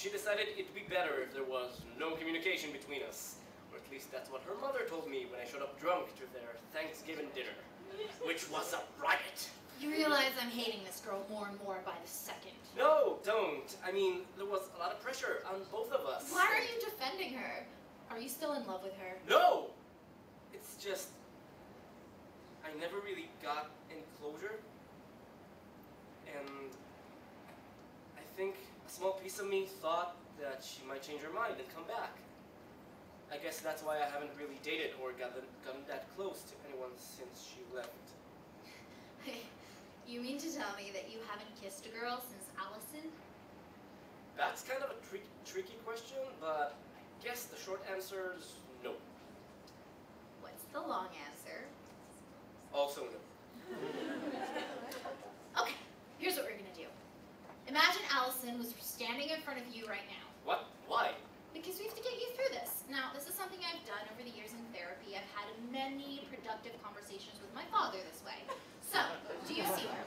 She decided it'd be better if there was no communication between us. Or at least that's what her mother told me when I showed up drunk to their Thanksgiving dinner, which was a riot. You realize I'm hating this girl more and more by the second. No, don't. I mean, there was a lot of pressure on both of us. Why are you defending her? Are you still in love with her? No! It's just... I never really got any closure. And... I think a small piece of me thought that she might change her mind and come back. I guess that's why I haven't really dated or gotten that close to anyone since she left. You mean to tell me that you haven't kissed a girl since Allison? That's kind of a tricky question, but I guess the short answer is no. What's the long answer? Also no. Okay, here's what we're gonna do. Imagine Allison was standing in front of you right now. What? Why? Because we have to get you through this. Now, this is something I've done over the years in therapy. I've had many productive conversations with my father this way. So, do you see her?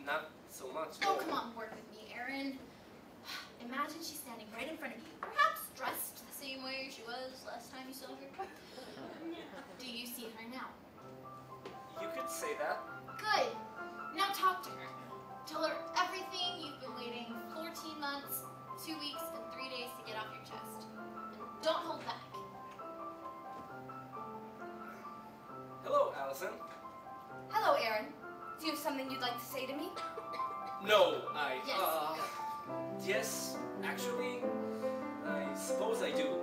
Not so much. Oh, come on, work with me, Aaron. Imagine she's standing right in front of you, perhaps dressed the same way she was last time you saw her. Do you see her now? You could say that. Good. Now talk to her. Tell her everything you've been waiting 14 months, 2 weeks and 3 days to get off your chest. And don't hold back. Hello, Allison. Hello, Aaron. Do you have something you'd like to say to me? No, I... Yes. Yes, actually, I suppose I do.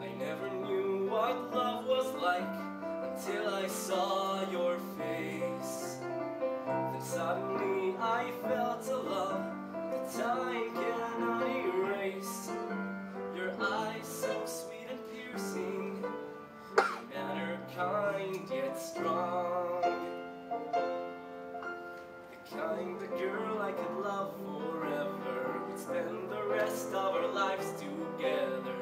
I never knew what love was like until I saw your face. Then suddenly I felt a love that time cannot erase. Your eyes so sweet and piercing, your manner kind yet strong. The kind of girl I could love forever, would spend the rest of our lives together.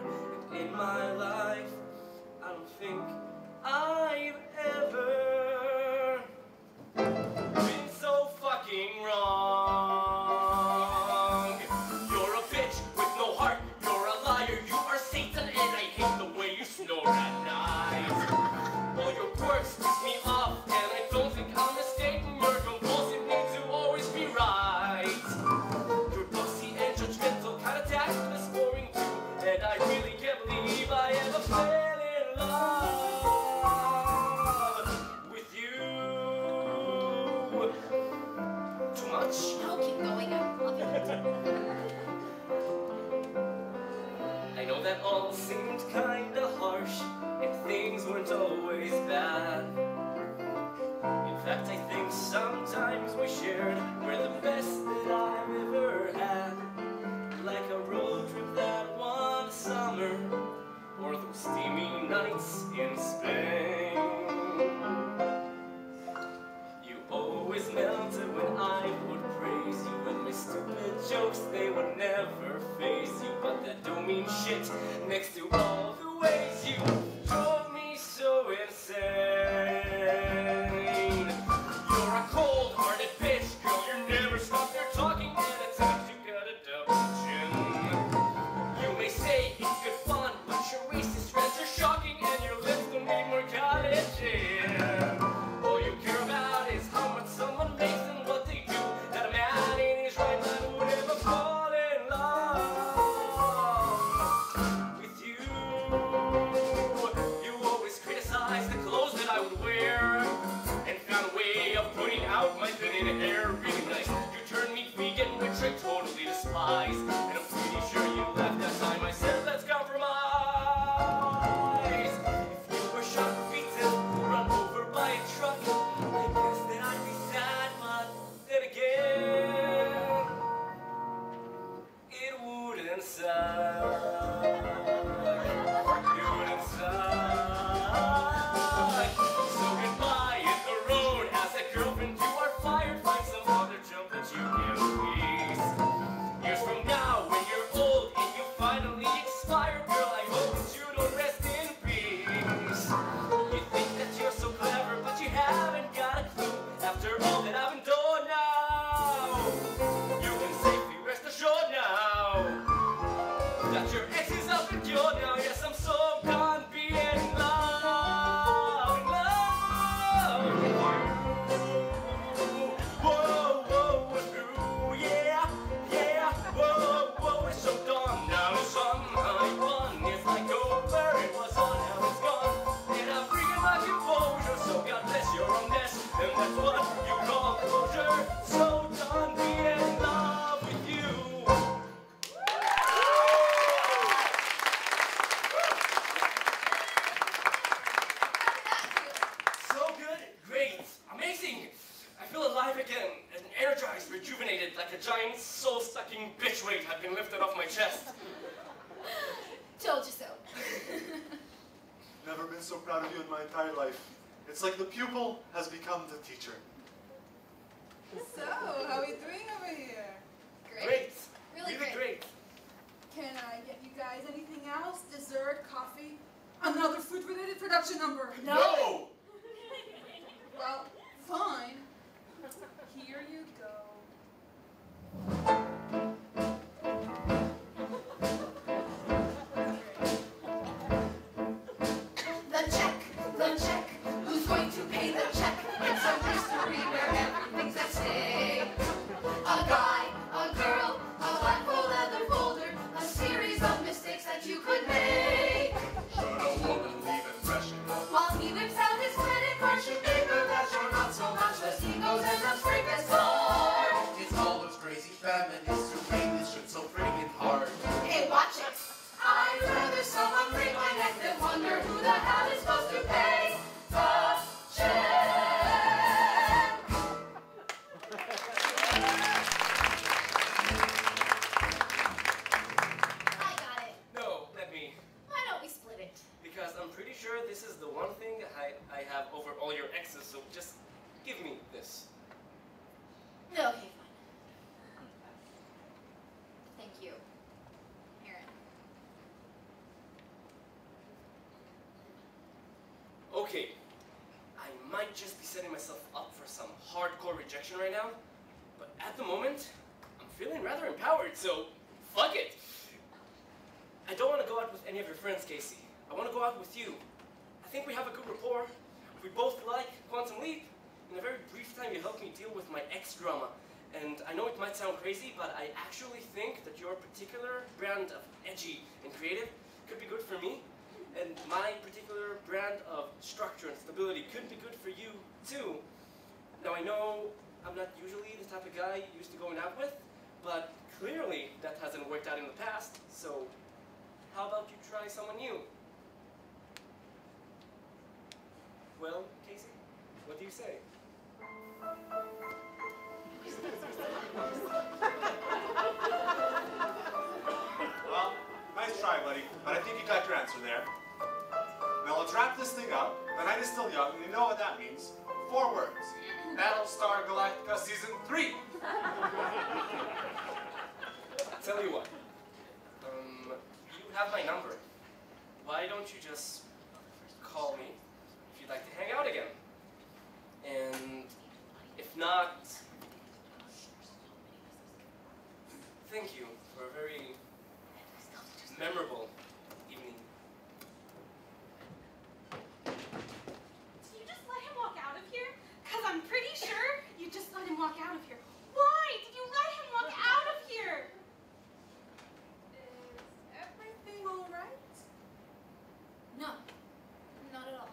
And in my life, I don't think I've ever been so fucking wrong. You're a bitch with no heart, you're a liar, you are Satan, and I hate the way you snore at night. All your quirks piss me off, and I don't think I'm mistaken. Your compulsive need to always be right. You're bossy and judgmental, kind of tactless, boring too, and I really can't believe I ever fell in love. I'll keep going, I love it. I know that all seemed kinda harsh, and things weren't always bad. In fact, I think sometimes we shared were the best that I've ever had. Like a road trip that one summer, or those steamy nights in Spain. You always melted when I would praise you, and my stupid jokes, they would never faze you. But that don't mean shit next to all the ways you drove me so insane. You're a cold-hearted bitch, girl, you never stop there talking, and at times you got a double chin. You may say it's good fun, but your racist friends are shocking, and your lips don't need more cottage gin. All you care about is how much someone makes them. I would ever fall in love with you. again, and energized, rejuvenated, like a giant soul-sucking bitch weight had been lifted off my chest. Told you so. Never been so proud of you in my entire life. It's like the pupil has become the teacher. So, how are we doing over here? Great. Great. Really great. Can I get you guys anything else? Dessert, coffee? Another food-related production number? No! Well, fine. Here you go. The check, who's going to pay the check? It's a mystery where everything's at stake. A guy, a girl, a blindfold, leather folder, a series of mistakes that you could make. Should a woman leave impression? While he whips out his credit card, she figured that you're not so much, as he goes and the scrape is hard. It's all those crazy feminists who make this shit so friggin' hard. Hey, watch it! I'd rather someone break my neck than wonder who the hell is supposed to pay the check. I got it. No, let me. Why don't we split it? Because I'm pretty sure this is the one thing I have over all your exes, so just give me this. Okay, fine. Thank you. Okay, I might just be setting myself up for some hardcore rejection right now, but at the moment, I'm feeling rather empowered, so fuck it! I don't want to go out with any of your friends, Casey. I want to go out with you. I think we have a good rapport. We both like Quantum Leap. In a very brief time, you helped me deal with my ex-drama, and I know it might sound crazy, but I actually think that your particular brand of edgy and creative could be good for me. And my particular brand of structure and stability could be good for you, too. Now, I know I'm not usually the type of guy you used to going out with, but clearly that hasn't worked out in the past, so how about you try someone new? Well, Casey, what do you say? Well, nice try, buddy, but I think you got your answer there. Now let's wrap this thing up. The night is still young, and you know what that means. 4 words. Battlestar Galactica Season 3! Tell you what. You have my number. Why don't you just call me if you'd like to hang out again? And if not, thank you for a very memorable evening. Did you just let him walk out of here? Because I'm pretty sure you just let him walk out of here. Why did you let him walk out of here? Is everything all right? No, not at all.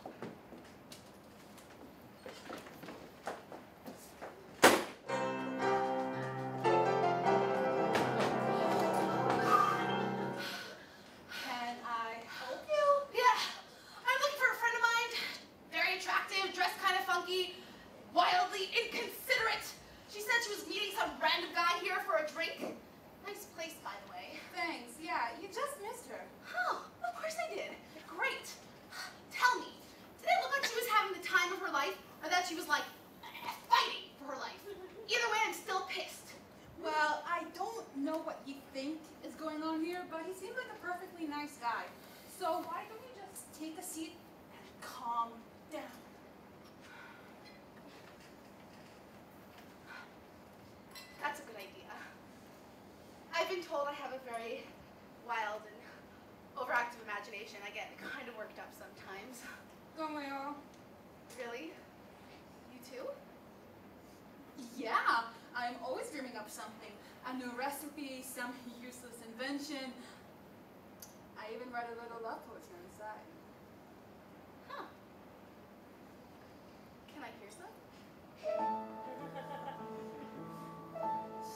I even read a little love poetry on the side. Huh. Can I hear some?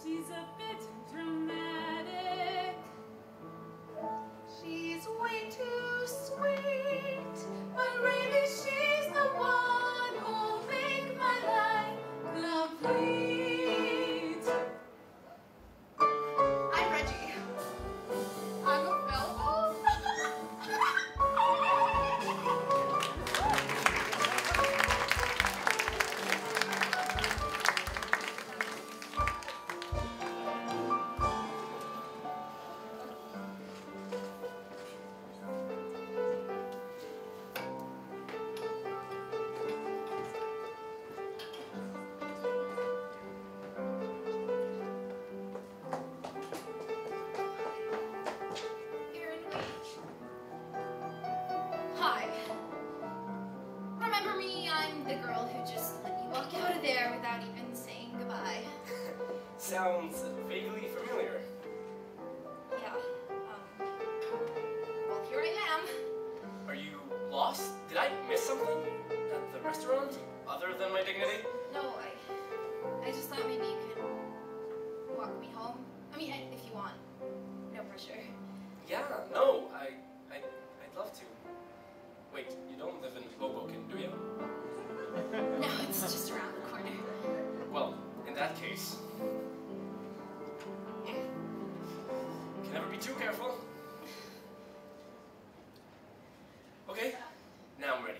She's a bit dramatic. She's way too sweet. But really she's the one who'll make my life complete. without even saying goodbye. Sounds vaguely familiar. Yeah. Well, here I am. Are you lost? Did I miss something at the restaurant other than my dignity? No, I just thought maybe you could walk me home. I mean, if you want. No pressure. Yeah, no, I'd love to. Wait, you don't live in Hoboken, do you? No, it's just around the corner. Well, in that case... Can never be too careful. Okay, now I'm ready.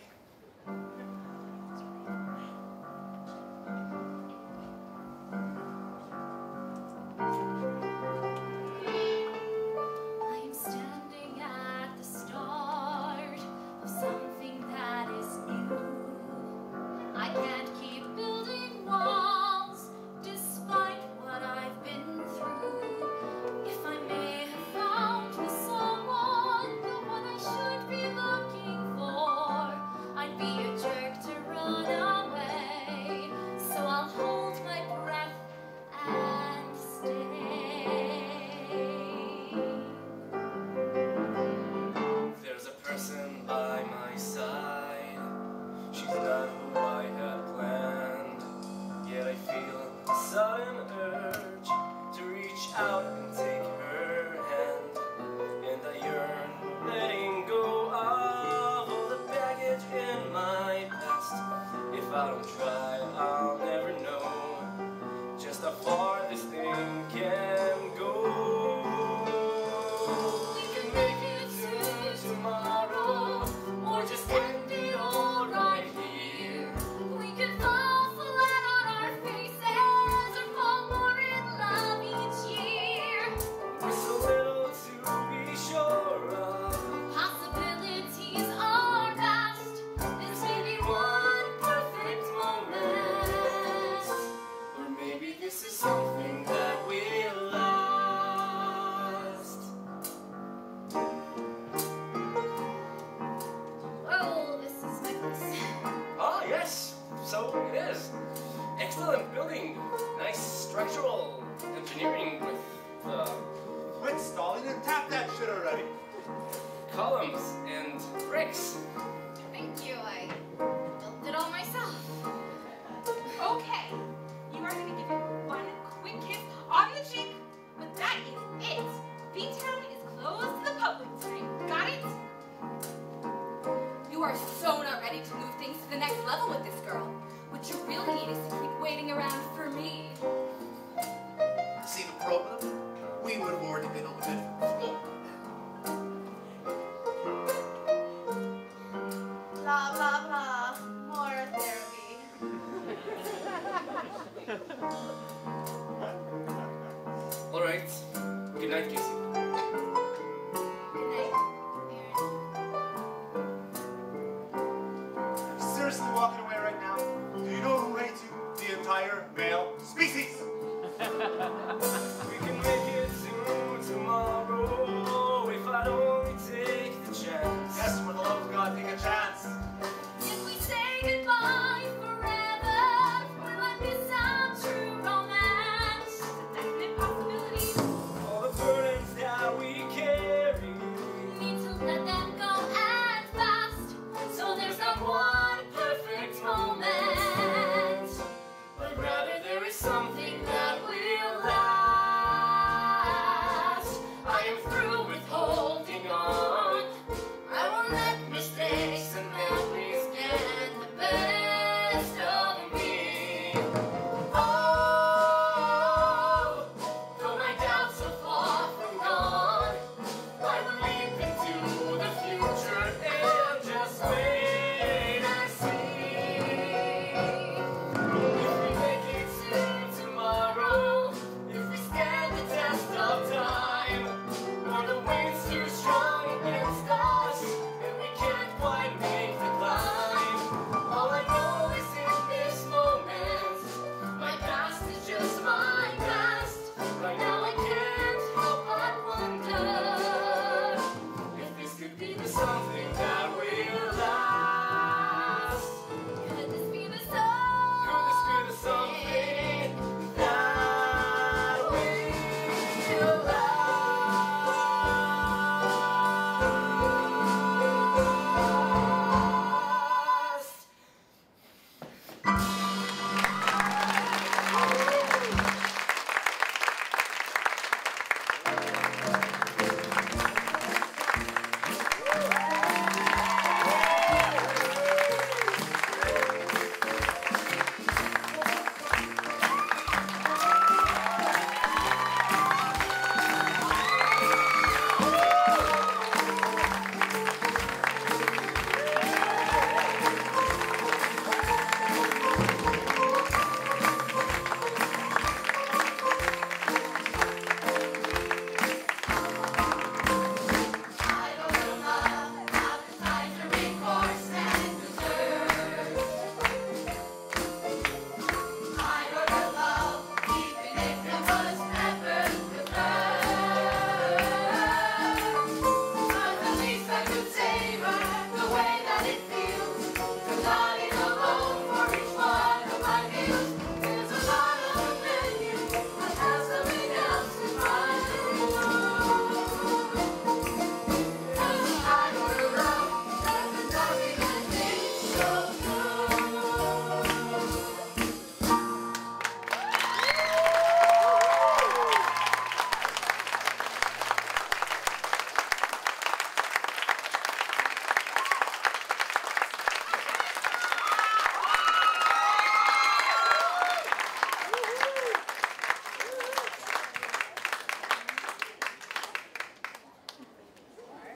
If I don't try, I'll never know just how far this thing can go. We can make it to tomorrow, or just end it all right here. We can fall flat on our faces, or fall more in love each year. Just a little to be sure of. Possibilities are vast. This may be one. This is something that will last. Oh, this is my place. Ah, yes, so it is. Excellent building. Nice structural engineering with the... Quit stalling and tap that shit already. Columns and bricks. Thank you, I built it all myself. Okay, you are going to give it kiss on the cheek, but that is it. B-Town is closed to the public tonight. Got it? You are so not ready to move things to the next level with this girl. What you really need is to keep waiting around for me. See the problem? We would have already been on the bed for the floor. Blah, blah, blah. More therapy.